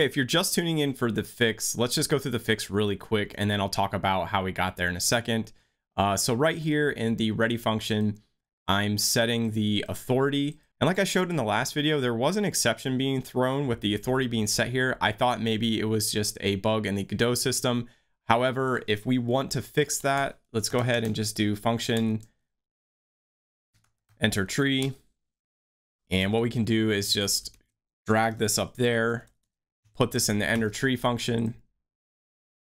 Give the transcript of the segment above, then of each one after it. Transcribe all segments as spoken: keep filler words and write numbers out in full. Okay, if you're just tuning in for the fix, let's just go through the fix really quick, and then I'll talk about how we got there in a second. Uh, so right here in the ready function, I'm setting the authority. And like I showed in the last video, there was an exception being thrown with the authority being set here. I thought maybe it was just a bug in the Godot system. However, if we want to fix that, let's go ahead and just do function enter tree. And what we can do is just drag this up there, put this in the enter tree function.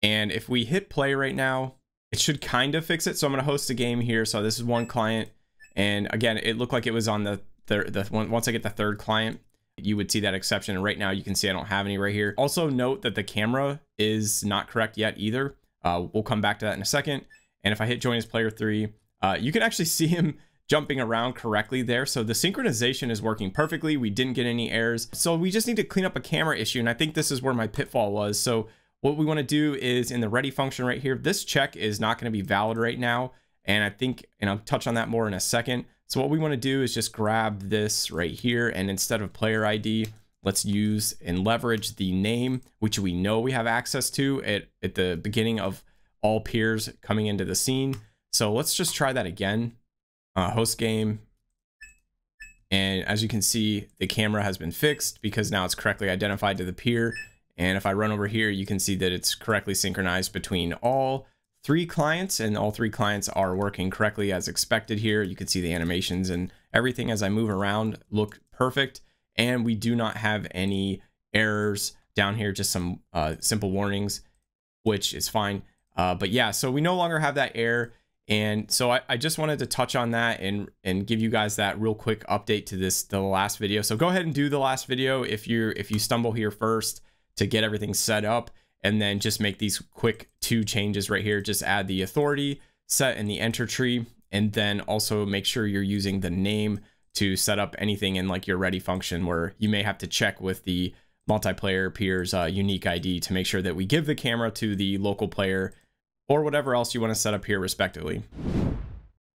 And if we hit play right now, it should kind of fix it. So I'm going to host a game here. So this is one client. And again, it looked like it was on the third, the one, once I get the third client, you would see that exception. And right now you can see I don't have any right here. Also note that the camera is not correct yet either. Uh, we'll come back to that in a second. And if I hit join as player three, uh, you can actually see him jumping around correctly there. So the synchronization is working perfectly. We didn't get any errors. So we just need to clean up a camera issue. And I think this is where my pitfall was. So what we want to do is in the ready function right here, this check is not going to be valid right now. And I think, and I'll touch on that more in a second. So what we want to do is just grab this right here. And instead of player I D, let's use and leverage the name, which we know we have access to at, at the beginning of all peers coming into the scene. So let's just try that again. Uh, host game. And as you can see, the camera has been fixed because now it's correctly identified to the peer. And if I run over here, you can see that it's correctly synchronized between all three clients, and all three clients are working correctly as expected here. You can see the animations and everything as I move around look perfect. And we do not have any errors down here, just some uh, simple warnings, which is fine. Uh, but yeah, so we no longer have that error. And so I, I just wanted to touch on that and, and give you guys that real quick update to this, the last video. So go ahead and do the last video if you're, if you stumble here first to get everything set up. And then just make these quick two changes right here. Just add the authority set in the enter tree. And then also make sure you're using the name to set up anything in like your ready function where you may have to check with the multiplayer peers uh, unique I D to make sure that we give the camera to the local player or whatever else you want to set up here respectively.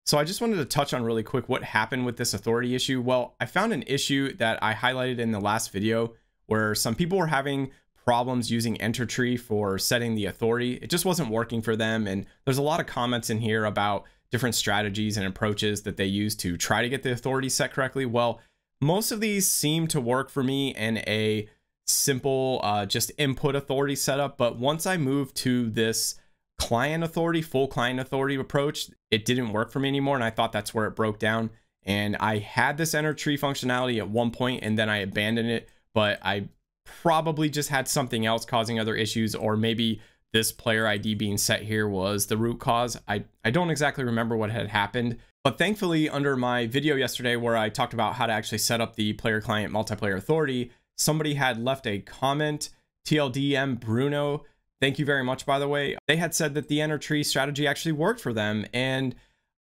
So I just wanted to touch on really quick what happened with this authority issue. Well, I found an issue that I highlighted in the last video where some people were having problems using enter tree for setting the authority. It just wasn't working for them. And there's a lot of comments in here about different strategies and approaches that they use to try to get the authority set correctly. Well, most of these seem to work for me in a simple uh, just input authority setup. But once I moved to this client authority, full client authority approach, it didn't work for me anymore. And I thought that's where it broke down. And I had this enter tree functionality at one point, and then I abandoned it, but I probably just had something else causing other issues, or maybe this player I D being set here was the root cause. I, I don't exactly remember what had happened, but thankfully under my video yesterday where I talked about how to actually set up the player client multiplayer authority, somebody had left a comment, T L D M Bruno, thank you very much by the way. They had said that the enter tree strategy actually worked for them. And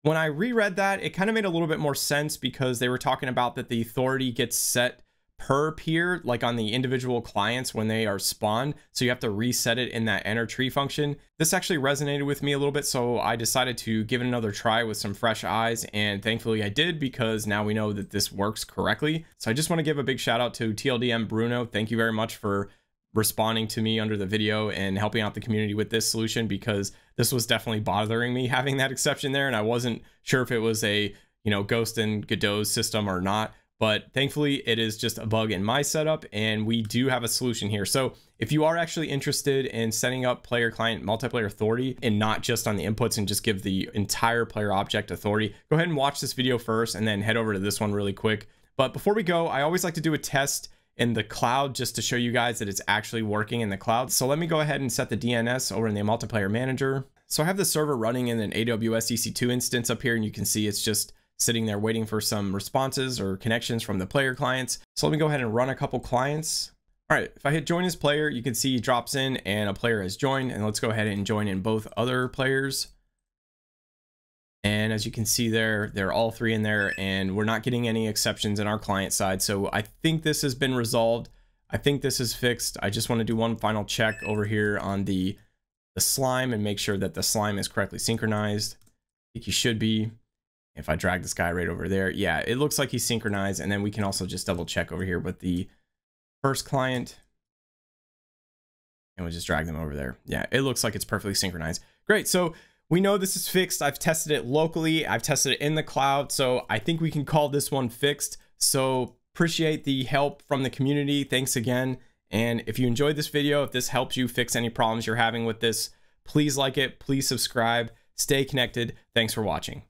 when I reread that, it kind of made a little bit more sense because they were talking about that the authority gets set per peer, like on the individual clients when they are spawned. So you have to reset it in that enter tree function. This actually resonated with me a little bit. So I decided to give it another try with some fresh eyes. And thankfully I did, because now we know that this works correctly. So I just want to give a big shout out to T L D M Bruno. Thank you very much for responding to me under the video and helping out the community with this solution, because this was definitely bothering me having that exception there. And I wasn't sure if it was a, you know, ghost in Godot's system or not. But thankfully it is just a bug in my setup and we do have a solution here. So if you are actually interested in setting up player client multiplayer authority and not just on the inputs and just give the entire player object authority, go ahead and watch this video first and then head over to this one really quick. But before we go, I always like to do a test in the cloud just to show you guys that it's actually working in the cloud. So let me go ahead and set the D N S over in the multiplayer manager. So I have the server running in an A W S E C two instance up here, and you can see it's just sitting there waiting for some responses or connections from the player clients. So let me go ahead and run a couple clients. All right, if I hit join as player, you can see he drops in and a player has joined, and let's go ahead and join in both other players. And as you can see there, they're all three in there and we're not getting any exceptions in our client side. So I think this has been resolved. I think this is fixed. I just want to do one final check over here on the, the slime and make sure that the slime is correctly synchronized. I think you should be. If I drag this guy right over there, yeah, it looks like he's synchronized. And then we can also just double check over here with the first client. and we'll just drag them over there. Yeah, it looks like it's perfectly synchronized. Great. So we know this is fixed. I've tested it locally. I've tested it in the cloud. So I think we can call this one fixed. So appreciate the help from the community. Thanks again. And if you enjoyed this video, if this helps you fix any problems you're having with this, please like it. Please subscribe. Stay connected. Thanks for watching.